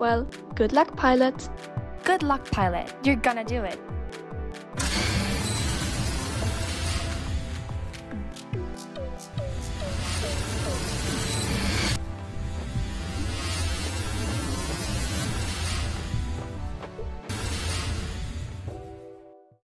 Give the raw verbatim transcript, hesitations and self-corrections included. well. Good luck, pilot. Good luck, pilot. You're gonna do it.